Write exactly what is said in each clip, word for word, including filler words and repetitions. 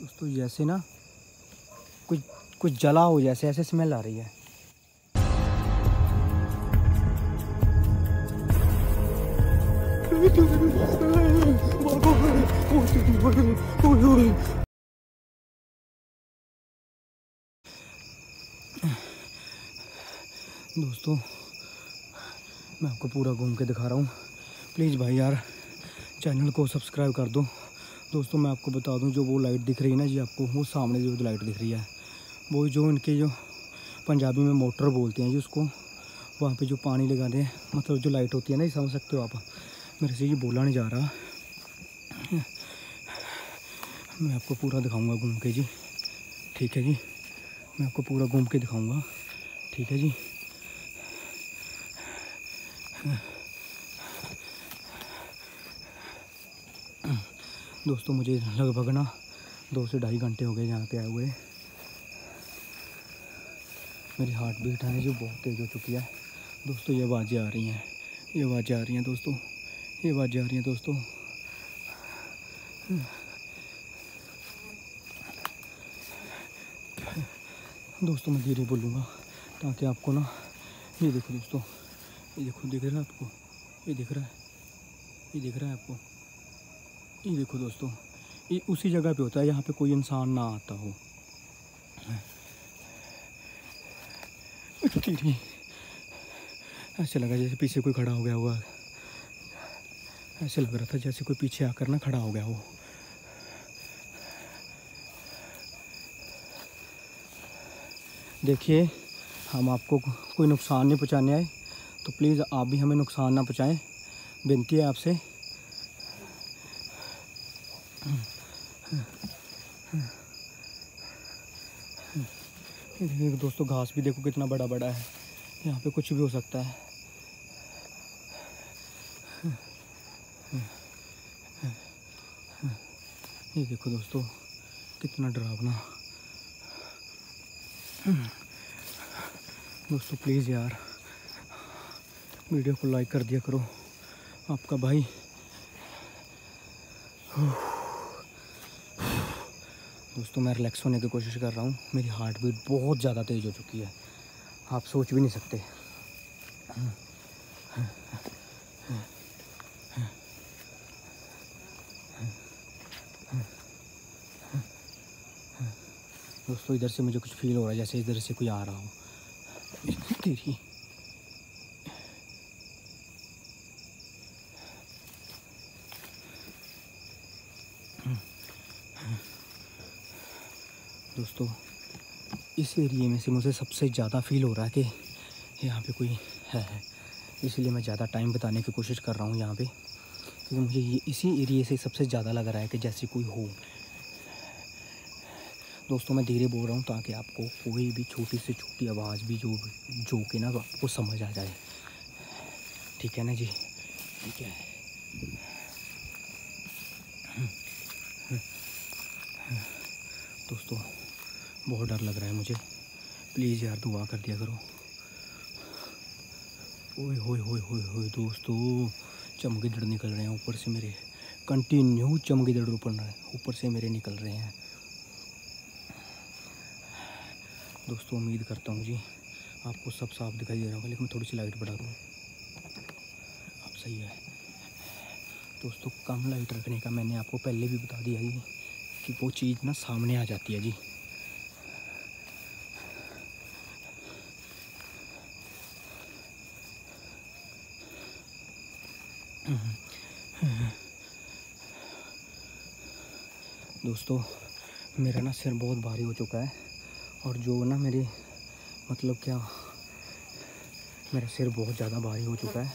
दोस्तों जैसे ना कुछ कुछ जला हो, जैसे ऐसे स्मेल आ रही है। दोस्तों मैं आपको पूरा घूम के दिखा रहा हूँ, प्लीज़ भाई यार चैनल को सब्सक्राइब कर दो। दोस्तों मैं आपको बता दूं, जो वो लाइट दिख रही है ना जी आपको, वो सामने जो लाइट दिख रही है वो जो इनके जो पंजाबी में मोटर बोलते हैं जी उसको, वहाँ पे जो पानी लगाते हैं, मतलब जो लाइट होती है ना, ये समझ सकते हो आप। मेरे से ये बोला नहीं जा रहा, मैं आपको पूरा दिखाऊंगा घूम के जी, ठीक है जी। मैं आपको पूरा घूम के दिखाऊँगा, ठीक है जी। दोस्तों मुझे लगभग ना दो से ढाई घंटे हो गए यहाँ पे आए हुए। मेरी हार्ट बीट है जो बहुत तेज़ हो चुकी है दोस्तों। ये आवाज़ें आ रही हैं, ये आवाज़ें आ रही हैं दोस्तों, ये आवाज़ें आ रही हैं दोस्तों। दोस्तों मैं धीरे बोलूँगा ताकि आपको ना, ये देखो दोस्तों, ये देखो, दिख रहा है आपको, ये दिख रहा है, ये दिख रहा है आपको, ये देखो दोस्तों। ये उसी जगह पे होता है यहाँ पे कोई इंसान ना आता हो। ऐसे लगा जैसे पीछे कोई खड़ा हो गया होगा, ऐसे लग रहा था जैसे कोई पीछे आकर ना खड़ा हो गया हो। देखिए हम आपको कोई नुकसान नहीं पहुँचाने आए, तो प्लीज़ आप भी हमें नुकसान ना पहुँचाएं, विनती है आपसे। दोस्तों घास भी देखो कितना बड़ा बड़ा है, यहाँ पे कुछ भी हो सकता है। ये देखो दोस्तों कितना डरावना। दोस्तों प्लीज़ यार वीडियो को लाइक कर दिया करो, आपका भाई। दोस्तों मैं रिलैक्स होने की कोशिश कर रहा हूँ, मेरी हार्ट बीट बहुत ज़्यादा तेज़ हो चुकी है, आप सोच भी नहीं सकते। दोस्तों इधर से मुझे कुछ फील हो रहा है जैसे इधर से कोई आ रहा हो। तेरी दोस्तों इस एरिए में से मुझे सबसे ज़्यादा फील हो रहा है कि यहाँ पे कोई है, है। इसलिए मैं ज़्यादा टाइम बिताने की कोशिश कर रहा हूँ यहाँ पे, क्योंकि तो मुझे ये इसी एरिए से सबसे ज़्यादा लग रहा है कि जैसे कोई हो। दोस्तों मैं धीरे बोल रहा हूँ ताकि आपको कोई भी छोटी से छोटी आवाज़ भी जो जो के ना आपको समझ आ जाए, ठीक है ना जी, ठीक है। दोस्तों बहुत डर लग रहा है मुझे, प्लीज़ यार दुआ कर दिया करो। ओए होए होए होए होए दोस्तों चमगीदड़ निकल रहे हैं ऊपर से मेरे, कंटिन्यू चमगीदड़ ऊपर ऊपर से मेरे निकल रहे हैं। दोस्तों उम्मीद करता हूँ जी आपको सब साफ दिखाई दे रहा होगा, लेकिन मैं थोड़ी सी लाइट बढ़ा दूँ, अब सही है। दोस्तों कम लाइट रखने का मैंने आपको पहले भी बता दिया जी कि वो चीज़ ना सामने आ जाती है जी। दोस्तों मेरा ना सिर बहुत भारी हो चुका है, और जो ना मेरी मतलब क्या, मेरा सिर बहुत ज़्यादा भारी हो चुका है,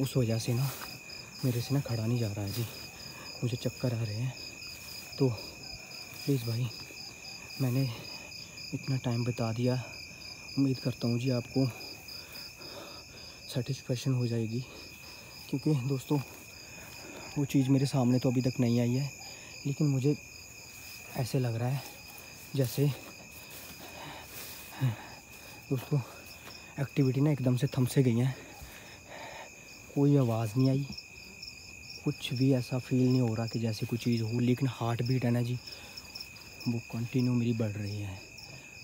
उस वजह से ना मेरे से ना खड़ा नहीं जा रहा है जी, मुझे चक्कर आ रहे हैं। तो प्लीज़ भाई मैंने इतना टाइम बता दिया, उम्मीद करता हूँ जी आपको सेटिस्फेक्शन हो जाएगी, क्योंकि दोस्तों वो चीज़ मेरे सामने तो अभी तक नहीं आई है, लेकिन मुझे ऐसे लग रहा है जैसे दोस्तों एक्टिविटी ना एकदम से थम से गई है, कोई आवाज़ नहीं आई, कुछ भी ऐसा फील नहीं हो रहा कि जैसे कोई चीज़ हो, लेकिन हार्ट बीट है ना जी वो कंटिन्यू मेरी बढ़ रही है।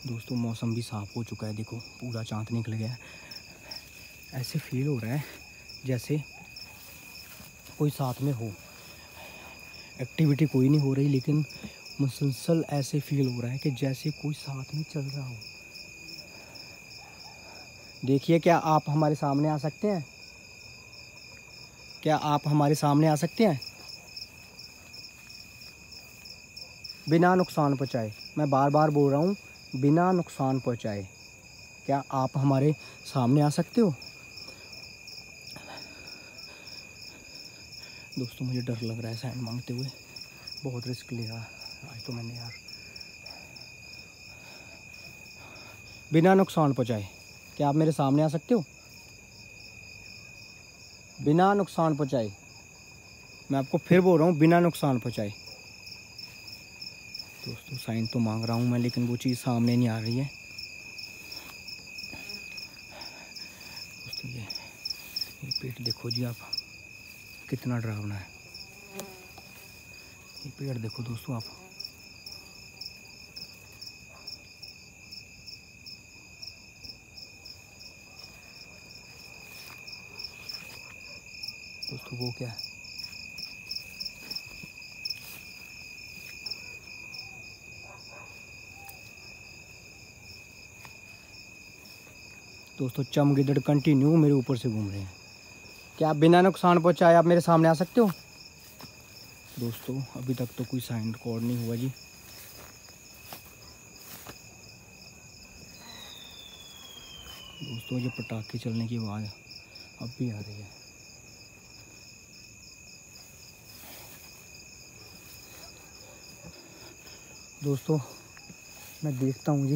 दोस्तों मौसम भी साफ हो चुका है, देखो पूरा चाँद निकल गया है। ऐसे फील हो रहा है जैसे कोई साथ में हो, एक्टिविटी कोई नहीं हो रही लेकिन मुसलसल ऐसे फील हो रहा है कि जैसे कोई साथ में चल रहा हो। देखिए क्या आप हमारे सामने आ सकते हैं, क्या आप हमारे सामने आ सकते हैं बिना नुकसान पहुंचाए? मैं बार बार बोल रहा हूँ बिना नुकसान पहुंचाए, क्या आप हमारे सामने आ सकते हो? दोस्तों मुझे डर लग रहा है साइन मांगते हुए, बहुत रिस्क लिया आज तो मैंने यार। बिना नुकसान पहुंचाए क्या आप मेरे सामने आ सकते हो? बिना नुकसान पहुंचाए, मैं आपको फिर बोल रहा हूँ बिना नुकसान पहुंचाए। दोस्तों साइन तो मांग रहा हूँ मैं लेकिन वो चीज़ सामने नहीं आ रही है। दोस्तों ये, ये पेड़ देखो जी आप कितना डरावना है, ये पेड़ देखो दोस्तों आप। दोस्तों वो क्या है? दोस्तों चमगिदड़ कंटिन्यू मेरे ऊपर से घूम रहे हैं। क्या आप बिना नुकसान पहुंचाए आप मेरे सामने आ सकते हो? दोस्तों अभी तक तो कोई साइन रिकॉर्ड नहीं हुआ जी। दोस्तों ये पटाखे चलने की आवाज़ अब भी आ रही है। दोस्तों मैं देखता हूँ जी,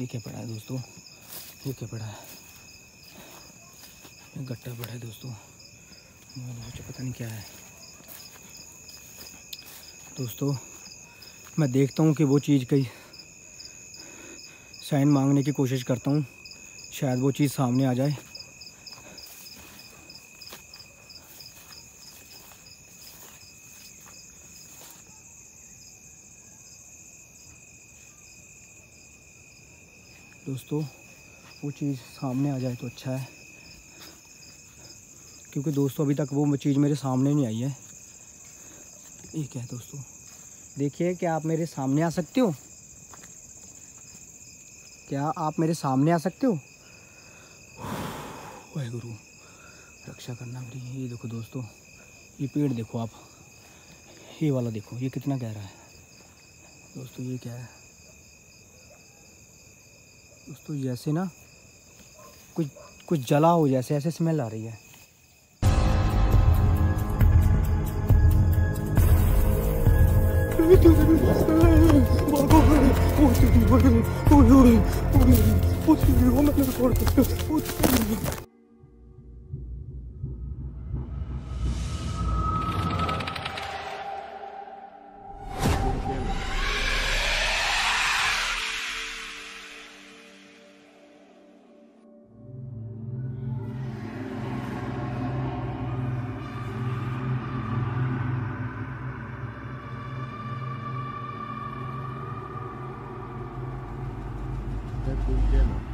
ये क्या पड़ा है दोस्तों, ये क्या पड़ा है? गट्टा पड़ा है दोस्तों, मुझे पता नहीं क्या है। दोस्तों मैं देखता हूँ कि वो चीज़ कहीं साइन मांगने की कोशिश करता हूँ, शायद वो चीज़ सामने आ जाए। दोस्तों वो चीज़ सामने आ जाए तो अच्छा है, क्योंकि दोस्तों अभी तक वो चीज़ मेरे सामने नहीं आई है। ये क्या है दोस्तों? देखिए क्या आप मेरे सामने आ सकते हो? क्या आप मेरे सामने आ सकते हो? वाहेगुरु रक्षा करना मेरी। ये देखो दोस्तों ये पेड़ देखो आप, ये वाला देखो ये कितना गहरा है। दोस्तों ये क्या है? दोस्तों जैसे ना कुछ कुछ जला हो, जैसे ऐसे स्मेल आ रही है। That will be